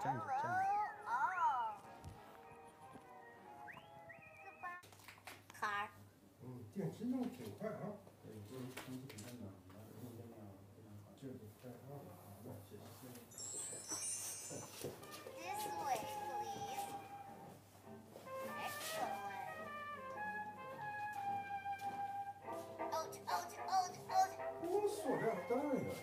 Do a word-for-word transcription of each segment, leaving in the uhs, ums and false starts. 站着站着。哦。四八。坎儿。嗯，电池用挺快啊。对，这个东西挺嫩的，然后用电量非常好，这个快啊，好的，谢谢。This way, please. Excellent. Out, out, out, out. 我塑料袋呀。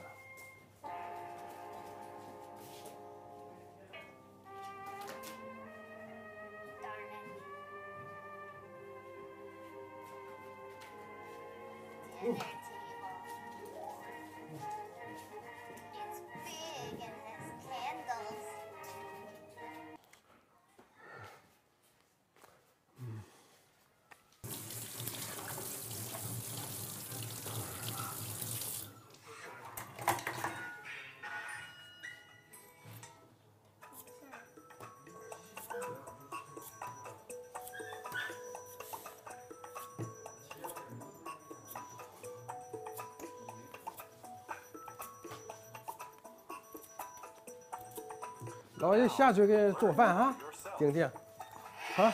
It's big and has candles. Mm.老爷下去给做饭啊，静静，啊，